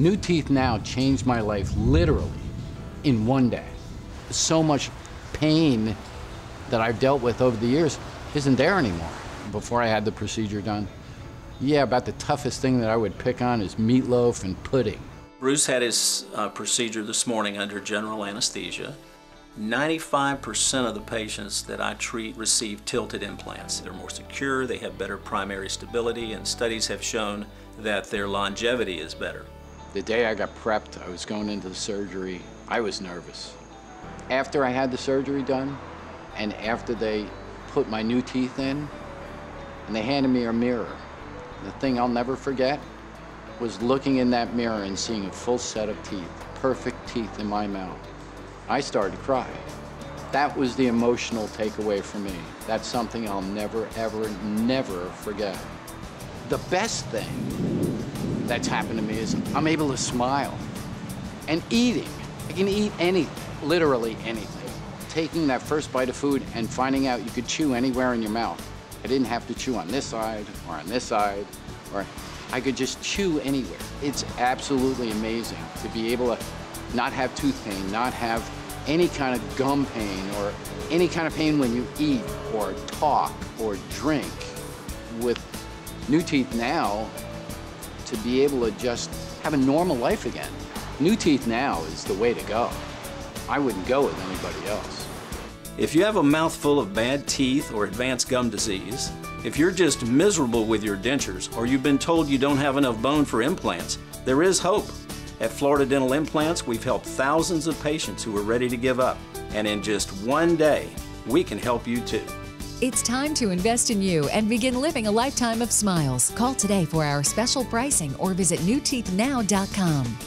New Teeth Now changed my life literally in one day. So much pain that I've dealt with over the years isn't there anymore. Before I had the procedure done, yeah, about the toughest thing that I would pick on is meatloaf and pudding. Bruce had his procedure this morning under general anesthesia. 95% of the patients that I treat receive tilted implants. They're more secure, they have better primary stability, and studies have shown that their longevity is better. The day I got prepped, I was going into the surgery, I was nervous. After I had the surgery done, and after they put my new teeth in, and they handed me a mirror, the thing I'll never forget was looking in that mirror and seeing a full set of teeth, perfect teeth in my mouth. I started to cry. That was the emotional takeaway for me. That's something I'll never, ever, never forget. The best thing that's happened to me is I'm able to smile. And eating, I can eat anything, literally anything. Taking that first bite of food and finding out you could chew anywhere in your mouth. I didn't have to chew on this side or on this side, or I could just chew anywhere. It's absolutely amazing to be able to not have tooth pain, not have any kind of gum pain or any kind of pain when you eat or talk or drink. With New Teeth Now, to be able to just have a normal life again. New Teeth Now is the way to go. I wouldn't go with anybody else. If you have a mouthful of bad teeth or advanced gum disease, if you're just miserable with your dentures, or you've been told you don't have enough bone for implants, there is hope. At Florida Dental Implants, we've helped thousands of patients who are ready to give up. And in just one day, we can help you too. It's time to invest in you and begin living a lifetime of smiles. Call today for our special pricing or visit newteethnow.com.